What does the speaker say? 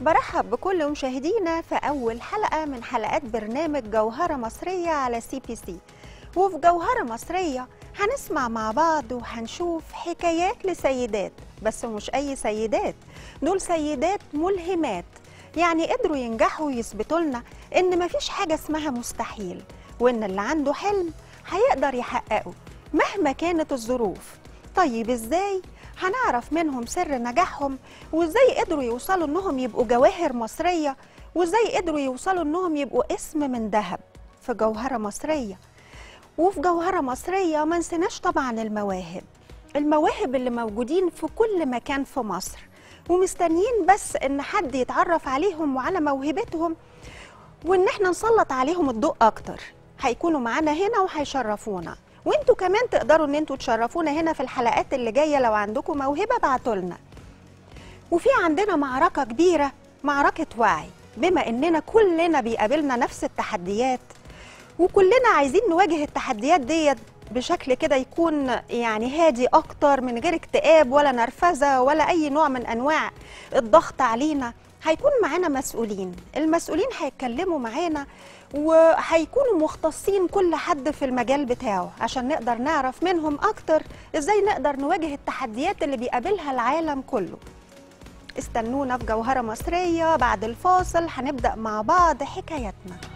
برحب بكل مشاهدينا في أول حلقة من حلقات برنامج جوهرة مصرية على CBC. وفي جوهرة مصرية هنسمع مع بعض وهنشوف حكايات لسيدات، بس مش أي سيدات، دول سيدات ملهمات، يعني قدروا ينجحوا ويثبتوا لنا إن مفيش حاجة اسمها مستحيل، وإن اللي عنده حلم هيقدر يحققه مهما كانت الظروف. طيب إزاي؟ هنعرف منهم سر نجاحهم، وإزاي قدروا يوصلوا إنهم يبقوا جواهر مصرية، وإزاي قدروا يوصلوا إنهم يبقوا اسم من ذهب في جوهرة مصرية. وفي جوهرة مصرية ما نسيناش طبعا المواهب اللي موجودين في كل مكان في مصر، ومستنيين بس إن حد يتعرف عليهم وعلى موهبتهم، وإن احنا نسلط عليهم الضوء أكتر. هيكونوا معانا هنا وهيشرفونا، وانتوا كمان تقدروا ان انتوا تشرفونا هنا في الحلقات اللي جايه. لو عندكم موهبه ابعتوا لنا. وفي عندنا معركه كبيره، معركه وعي، بما اننا كلنا بيقابلنا نفس التحديات، وكلنا عايزين نواجه التحديات دي بشكل كده يكون يعني هادي اكتر، من غير اكتئاب ولا نرفزه ولا اي نوع من انواع الضغط علينا. هيكون معانا مسؤولين، المسؤولين هيتكلموا معانا وهيكونوا مختصين كل حد في المجال بتاعه، عشان نقدر نعرف منهم أكتر إزاي نقدر نواجه التحديات اللي بيقابلها العالم كله. استنونا في جوهرة مصرية بعد الفاصل، هنبدأ مع بعض حكاياتنا.